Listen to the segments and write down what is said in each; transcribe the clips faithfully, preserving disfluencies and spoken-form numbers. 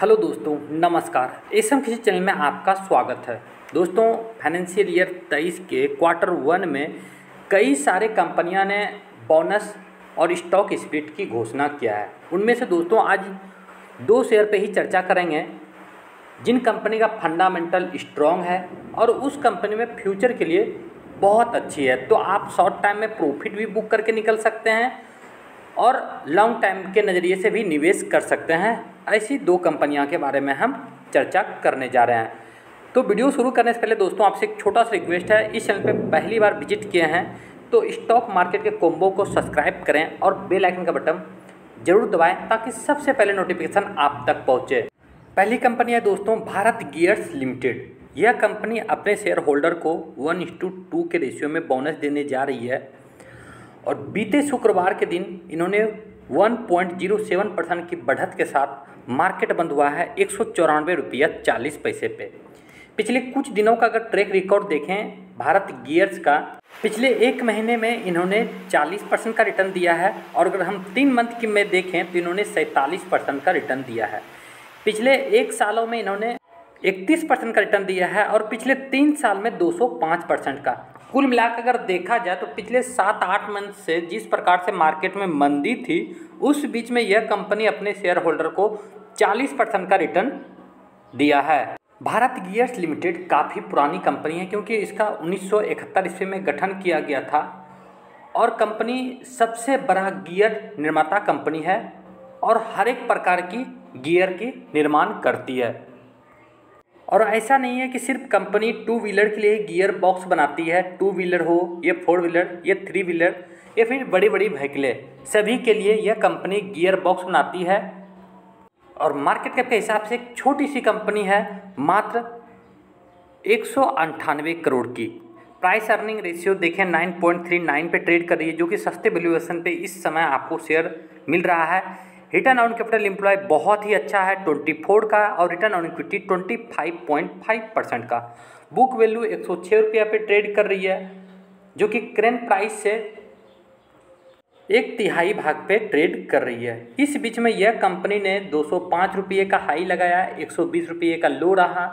Hello दोस्तों नमस्कार, SMKC channel में आपका स्वागत है। दोस्तों फाइनेंशियल ईयर तेईस के क्वार्टर वन में कई सारे कंपनियां ने बोनस और स्टॉक स्प्लिट की घोषणा किया है। उनमें से दोस्तों आज दो शेयर पे ही चर्चा करेंगे जिन कंपनी का फंडामेंटल स्ट्रांग है और उस कंपनी में फ्यूचर के लिए बहुत अच्छी है, तो आप शॉर्ट टाइम में प्रॉफिट भी बुक करके निकल सकते हैं और लॉन्ग टाइम के नज़रिए से भी निवेश कर सकते हैं। ऐसी दो कंपनियां के बारे में हम चर्चा करने जा रहे हैं। तो वीडियो शुरू करने से पहले दोस्तों आपसे एक छोटा सा रिक्वेस्ट है, इस चैनल पे पहली बार विजिट किए हैं तो स्टॉक मार्केट के कॉम्बो को सब्सक्राइब करें और बेल आइकन का बटन जरूर दबाएं ताकि सबसे पहले नोटिफिकेशन आप तक पहुँचे। पहली कंपनी है दोस्तों भारत गियर्स लिमिटेड। यह कंपनी अपने शेयर होल्डर को वन इंस्टू टू के रेशियो में बोनस देने जा रही है और बीते शुक्रवार के दिन इन्होंने one point zero seven percent की बढ़त के साथ मार्केट बंद हुआ है एक सौ चौरानवे रुपया चालीस पैसे पे। पिछले कुछ दिनों का अगर ट्रैक रिकॉर्ड देखें भारत गियर्स का, पिछले एक महीने में इन्होंने चालीस परसेंट का रिटर्न दिया है और अगर हम तीन मंथ की में देखें तो इन्होंने सैंतालीस परसेंट का रिटर्न दिया है। पिछले एक सालों में इन्होंने इकतीस परसेंट का रिटर्न दिया है और पिछले तीन साल में दो सौ पाँच परसेंट का। कुल मिलाकर अगर देखा जाए तो पिछले सात आठ मंथ से जिस प्रकार से मार्केट में मंदी थी उस बीच में यह कंपनी अपने शेयर होल्डर को चालीस परसेंट का रिटर्न दिया है। भारत गियर्स लिमिटेड काफ़ी पुरानी कंपनी है क्योंकि इसका उन्नीस सौ इकहत्तर ईस्वी में गठन किया गया था और कंपनी सबसे बड़ा गियर निर्माता कंपनी है और हर एक प्रकार की गियर की निर्माण करती है। और ऐसा नहीं है कि सिर्फ कंपनी टू व्हीलर के लिए गियर बॉक्स बनाती है, टू व्हीलर हो या फोर व्हीलर या थ्री व्हीलर या फिर बड़ी बड़ी व्हीकलें, सभी के लिए यह कंपनी गियर बॉक्स बनाती है। और मार्केट कैप के हिसाब से एक छोटी सी कंपनी है, मात्र एक सौ अंठानवे करोड़ की। प्राइस अर्निंग रेशियो देखें नाइन पॉइंट थ्री नाइन पे ट्रेड कर रही है जो कि सस्ते वैल्यूएशन पे इस समय आपको शेयर मिल रहा है। रिटर्न ऑन कैपिटल एम्प्लॉय बहुत ही अच्छा है चौबीस का और रिटर्न ऑन इक्विटी पच्चीस पॉइंट पाँच परसेंट का। बुक वैल्यू एक सौ छः रुपया पे ट्रेड कर रही है जो कि करेंट प्राइस से एक तिहाई भाग पे ट्रेड कर रही है। इस बीच में यह कंपनी ने दो सौ पाँच रुपये का हाई लगाया है, एक सौ बीस रुपये का लो रहा।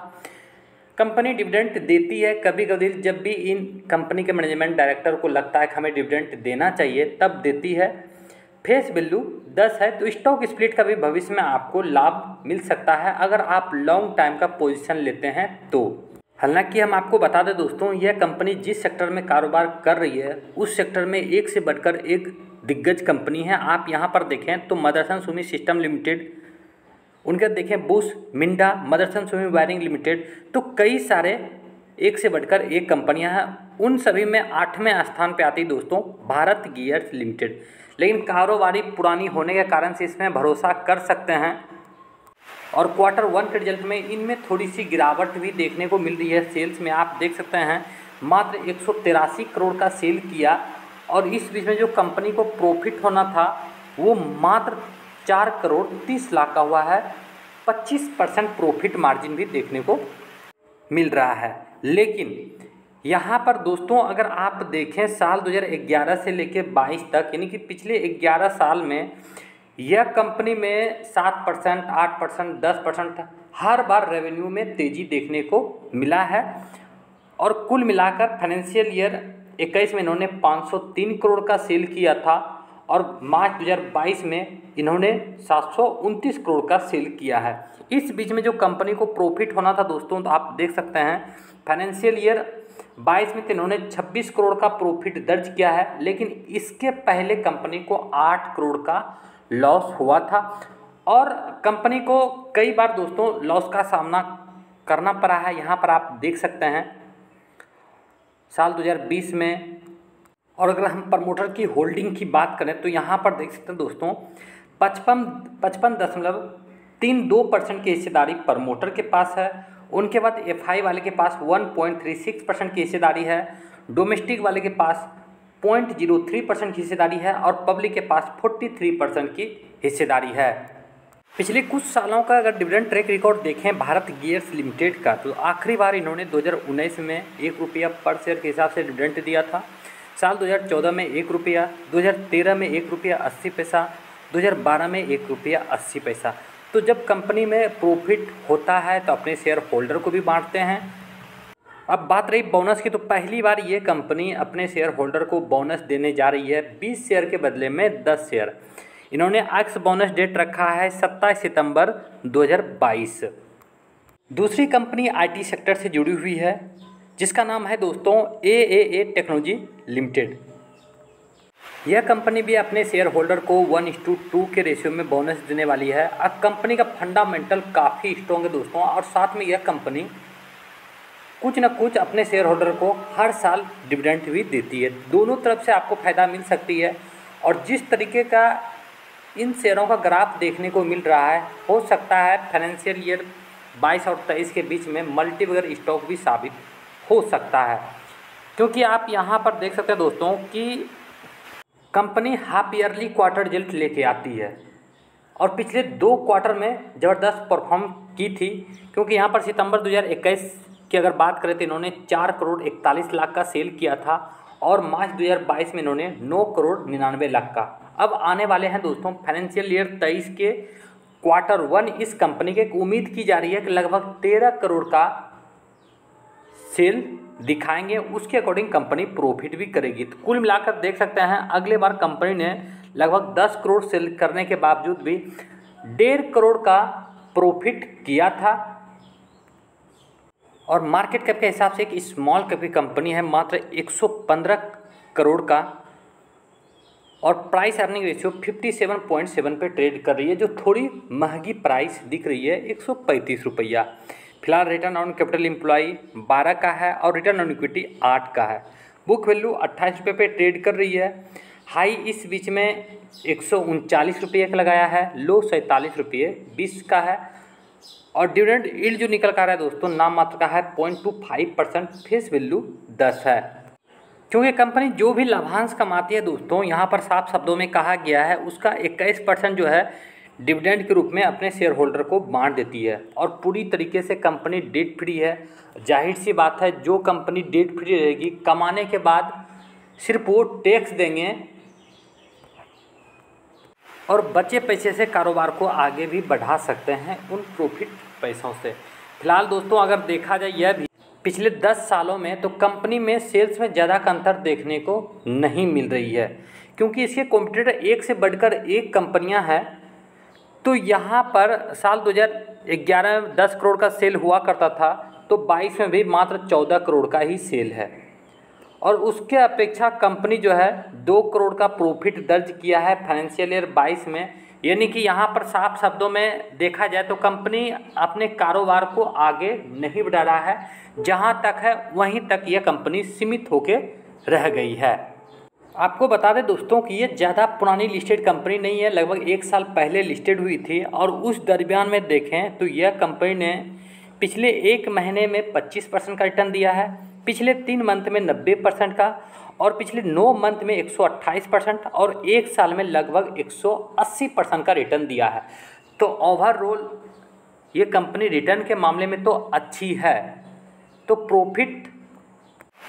कंपनी डिविडेंट देती है, कभी कभी जब भी इन कंपनी के मैनेजमेंट डायरेक्टर को लगता है कि हमें डिविडेंट देना चाहिए तब देती है। फेस वैल्यू दस है तो स्टॉक स्प्लिट का भी भविष्य में आपको लाभ मिल सकता है अगर आप लॉन्ग टाइम का पोजीशन लेते हैं तो। हालांकि हम आपको बता दें दोस्तों यह कंपनी जिस सेक्टर में कारोबार कर रही है उस सेक्टर में एक से बढ़कर एक दिग्गज कंपनी है। आप यहाँ पर देखें तो मदरसन सुमी सिस्टम लिमिटेड, उनके देखें Bosch Minda, Motherson Sumi wiring limited, तो कई सारे एक से बढ़कर एक कंपनियां हैं। उन सभी में आठवें स्थान पे आती दोस्तों भारत गियर्स लिमिटेड, लेकिन कारोबारी पुरानी होने के कारण से इसमें भरोसा कर सकते हैं और क्वार्टर वन के रिजल्ट में इनमें थोड़ी सी गिरावट भी देखने को मिल रही है। सेल्स में आप देख सकते हैं मात्र एक सौ तिरासी करोड़ का सेल किया और इस बीच में जो कंपनी को प्रॉफिट होना था वो मात्र चार करोड़ तीस लाख का हुआ है। पच्चीस परसेंट प्रॉफिट मार्जिन भी देखने को मिल रहा है। लेकिन यहाँ पर दोस्तों अगर आप देखें साल दो हज़ार ग्यारह से लेकर बाईस तक यानी कि पिछले ग्यारह साल में यह कंपनी में सात परसेंट आठ परसेंट दस परसेंट हर बार रेवेन्यू में तेज़ी देखने को मिला है और कुल मिलाकर फाइनेंशियल ईयर इक्कीस में इन्होंने पाँच सौ तीन करोड़ का सेल किया था और मार्च दो हज़ार बाईस में इन्होंने सात सौ उनतीस करोड़ का सेल किया है। इस बीच में जो कंपनी को प्रॉफिट होना था दोस्तों तो आप देख सकते हैं फाइनेंशियल ईयर बाईस में तो इन्होंने छब्बीस करोड़ का प्रॉफिट दर्ज किया है, लेकिन इसके पहले कंपनी को आठ करोड़ का लॉस हुआ था और कंपनी को कई बार दोस्तों लॉस का सामना करना पड़ा है। यहाँ पर आप देख सकते हैं साल दो हज़ार बीस में, और अगर हम प्रमोटर की होल्डिंग की बात करें तो यहाँ पर देख सकते हैं दोस्तों पचपन पचपन दशमलव तीन दो परसेंट की हिस्सेदारी प्रमोटर के पास है। उनके बाद एफआई वाले के पास one point three six percent की हिस्सेदारी है, डोमेस्टिक वाले के पास zero point zero three percent की हिस्सेदारी है और पब्लिक के पास तैंतालीस परसेंट की हिस्सेदारी है। पिछले कुछ सालों का अगर डिविडेंड ट्रैक रिकॉर्ड देखें भारत गियर्स लिमिटेड का तो आखिरी बार इन्होंने दो हज़ार उन्नीस में एक रुपया पर शेयर के हिसाब से डिविडेंड दिया था। साल दो हज़ार चौदह में एक रुपया, दो हज़ार तेरह में एक रुपया अस्सी पैसा, दो हज़ार बारह में एक रुपया अस्सी पैसा, तो जब कंपनी में प्रॉफिट होता है तो अपने शेयर होल्डर को भी बांटते हैं। अब बात रही बोनस की, तो पहली बार ये कंपनी अपने शेयर होल्डर को बोनस देने जा रही है बीस शेयर के बदले में दस शेयर। इन्होंने एक्स बोनस डेट रखा है सत्ताईस सितंबर दो हज़ार बाईस। दूसरी कंपनी आईटी सेक्टर से जुड़ी हुई है जिसका नाम है दोस्तों A A A technology limited. यह कंपनी भी अपने शेयर होल्डर को वन इस टू टू के रेशियो में बोनस देने वाली है। अब कंपनी का फंडामेंटल काफ़ी स्ट्रॉन्ग है दोस्तों, और साथ में यह कंपनी कुछ ना कुछ अपने शेयर होल्डर को हर साल डिविडेंड भी देती है। दोनों तरफ से आपको फ़ायदा मिल सकती है, और जिस तरीके का इन शेयरों का ग्राफ देखने को मिल रहा है, हो सकता है फाइनेंशियल ईयर बाईस और तेईस के बीच में मल्टीबैगर स्टॉक भी साबित हो सकता है, क्योंकि आप यहाँ पर देख सकते हैं दोस्तों कि company half yearly quarter result लेके आती है, और पिछले दो क्वार्टर में ज़बरदस्त परफॉर्म की थी, क्योंकि यहाँ पर सितंबर दो हज़ार इक्कीस की अगर बात करें तो इन्होंने चार करोड़ इकतालीस लाख का सेल किया था, और मार्च दो हज़ार बाईस में इन्होंने नौ करोड़ निन्यानवे लाख का। अब आने वाले हैं दोस्तों फाइनेंशियल ईयर तेईस के क्वार्टर वन, इस कंपनी के उम्मीद की जा रही है कि लगभग तेरह करोड़ का सेल दिखाएंगे, उसके अकॉर्डिंग कंपनी प्रॉफिट भी करेगी। तो कुल मिलाकर देख सकते हैं अगले बार कंपनी ने लगभग दस करोड़ सेल करने के बावजूद भी डेढ़ करोड़ का प्रॉफिट किया था, और मार्केट कैप के हिसाब से एक स्मॉल कैप की कंपनी है, मात्र एक सौ पंद्रह करोड़ का, और प्राइस अर्निंग रेशियो सत्तावन पॉइंट सात पे ट्रेड कर रही है, जो थोड़ी महंगी प्राइस दिख रही है एक सौ पैंतीस रुपया। फिलहाल रिटर्न ऑन कैपिटल एम्प्लॉई बारह का है और रिटर्न ऑन इक्विटी आठ का है। बुक वैल्यू अट्ठाईस रुपये पे ट्रेड कर रही है। हाई इस बीच में एक सौ उनचालीस रुपये का लगाया है, लो सैंतालीस रुपये बीस का है, और डिविडेंड यील्ड जो निकल कर रहा है दोस्तों नाम मात्र का है point two five percent, face value दस है। क्योंकि कंपनी जो भी लाभांश कमाती है दोस्तों, यहाँ पर साफ शब्दों में कहा गया है, उसका इक्कीस परसेंट जो है डिविडेंड के रूप में अपने शेयर होल्डर को बांट देती है, और पूरी तरीके से कंपनी डेट फ्री है। जाहिर सी बात है, जो कंपनी डेट फ्री रहेगी कमाने के बाद सिर्फ वो टैक्स देंगे, और बचे पैसे से कारोबार को आगे भी बढ़ा सकते हैं उन प्रॉफिट पैसों से। फिलहाल दोस्तों अगर देखा जाए यह भी पिछले दस सालों में, तो कंपनी में सेल्स में ज़्यादा का अंतर देखने को नहीं मिल रही है, क्योंकि इसके कॉम्पिटिटर एक से बढ़कर एक कंपनियां हैं। तो यहाँ पर साल दो हज़ार ग्यारह में दस करोड़ का सेल हुआ करता था, तो बाईस में भी मात्र चौदह करोड़ का ही सेल है, और उसके अपेक्षा कंपनी जो है दो करोड़ का प्रॉफिट दर्ज किया है फाइनेंशियल ईयर बाईस में। यानी कि यहाँ पर साफ शब्दों में देखा जाए तो कंपनी अपने कारोबार को आगे नहीं बढ़ा रहा है, जहाँ तक है वहीं तक यह कंपनी सीमित होकर रह गई है। आपको बता दें दोस्तों कि ये ज़्यादा पुरानी लिस्टेड कंपनी नहीं है, लगभग एक साल पहले लिस्टेड हुई थी, और उस दरमियान में देखें तो यह कंपनी ने पिछले एक महीने में पच्चीस परसेंट का रिटर्न दिया है, पिछले तीन मंथ में नब्बे परसेंट का, और पिछले नौ मंथ में एक सौ अट्ठाईस परसेंट, और एक साल में लगभग एक सौ अस्सी परसेंट का रिटर्न दिया है। तो ओवरऑल ये कंपनी रिटर्न के मामले में तो अच्छी है। तो प्रॉफिट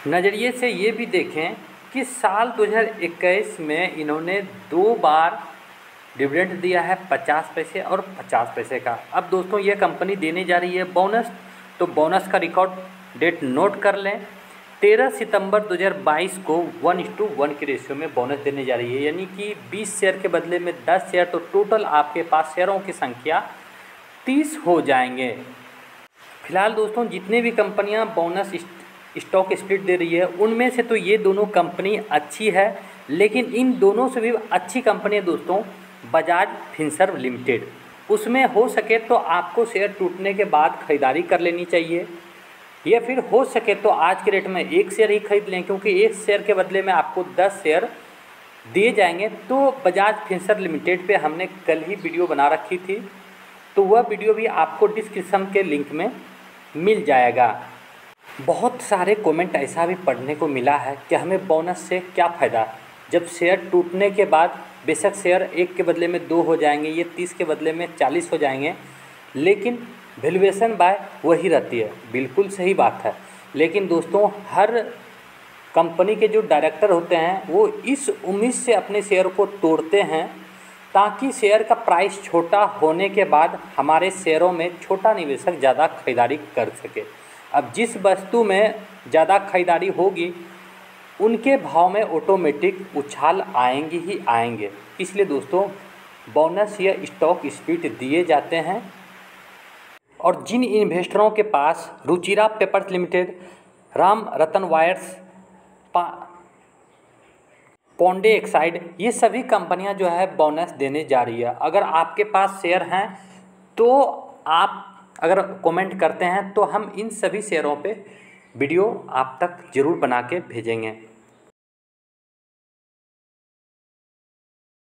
नज़रिए से ये भी देखें कि साल दो हज़ार इक्कीस में इन्होंने दो बार डिविडेंड दिया है पचास पैसे और पचास पैसे का। अब दोस्तों ये कंपनी देने जा रही है बोनस, तो बोनस का रिकॉर्ड डेट नोट कर लें, तेरह सितंबर दो हज़ार बाईस को वन इस टू वन के रेशियो में बोनस देने जा रही है, यानी कि बीस शेयर के बदले में दस शेयर, तो टोटल आपके पास शेयरों की संख्या तीस हो जाएंगे। फिलहाल दोस्तों जितने भी कंपनियाँ बोनस स्टॉक स्प्लिट दे रही है, उनमें से तो ये दोनों कंपनी अच्छी है, लेकिन इन दोनों से भी अच्छी कंपनी है दोस्तों बजाज फिनसर्व लिमिटेड। उसमें हो सके तो आपको शेयर टूटने के बाद ख़रीदारी कर लेनी चाहिए, या फिर हो सके तो आज के रेट में एक शेयर ही खरीद लें, क्योंकि एक शेयर के बदले में आपको दस शेयर दिए जाएंगे। तो बजाज फिनसर्व लिमिटेड पे हमने कल ही वीडियो बना रखी थी, तो वह वीडियो भी आपको डिस्क्रिप्शन के लिंक में मिल जाएगा। बहुत सारे कमेंट ऐसा भी पढ़ने को मिला है कि हमें बोनस से क्या फ़ायदा, जब शेयर टूटने के बाद बेशक शेयर एक के बदले में दो हो जाएंगे, ये तीस के बदले में चालीस हो जाएंगे, लेकिन वैल्यूएशन बाय वही रहती है। बिल्कुल सही बात है, लेकिन दोस्तों हर कंपनी के जो डायरेक्टर होते हैं वो इस उम्मीद से अपने शेयर को तोड़ते हैं ताकि शेयर का प्राइस छोटा होने के बाद हमारे शेयरों में छोटा निवेशक ज़्यादा खरीदारी कर सके। अब जिस वस्तु में ज़्यादा खरीदारी होगी उनके भाव में ऑटोमेटिक उछाल आएंगी ही आएंगे। इसलिए दोस्तों बोनस या स्टॉक स्प्लिट दिए जाते हैं। और जिन इन्वेस्टरों के पास Ruchira papers limited, Ram Ratan wires, Pondy Exide, ये सभी कंपनियां जो है बोनस देने जा रही है। अगर आपके पास शेयर हैं तो आप अगर कमेंट करते हैं तो हम इन सभी शेयरों पे वीडियो आप तक ज़रूर बना के भेजेंगे।